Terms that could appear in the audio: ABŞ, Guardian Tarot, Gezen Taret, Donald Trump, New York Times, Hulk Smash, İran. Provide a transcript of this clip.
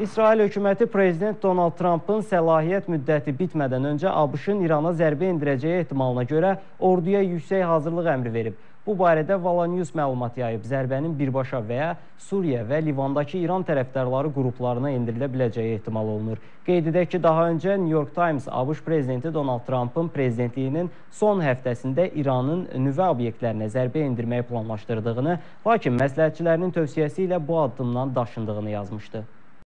İsrail hökuməti prezident Donald Trump'ın səlahiyyət müddəti bitmədən öncə ABŞ-ın İrana zərbə endirəcəyi ehtimalına görə orduya yüksək hazırlıq əmri verib. Bu barədə Valanius məlumat yayıb. Zərbənin birbaşa və ya Suriya və Livandakı İran tərəfdarları qruplarına endirilə biləcəyi ehtimal olunur. Qeyd edək ki, daha öncə New York Times ABŞ prezidenti Donald Trump'ın prezidentliyinin son həftəsində İranın nüvə obyektlərinə zərbə endirməyi planlaşdırdığını, lakin məsləhətçilərinin tövsiyəsi ilə bu addımdan daşındığını yazmışdı.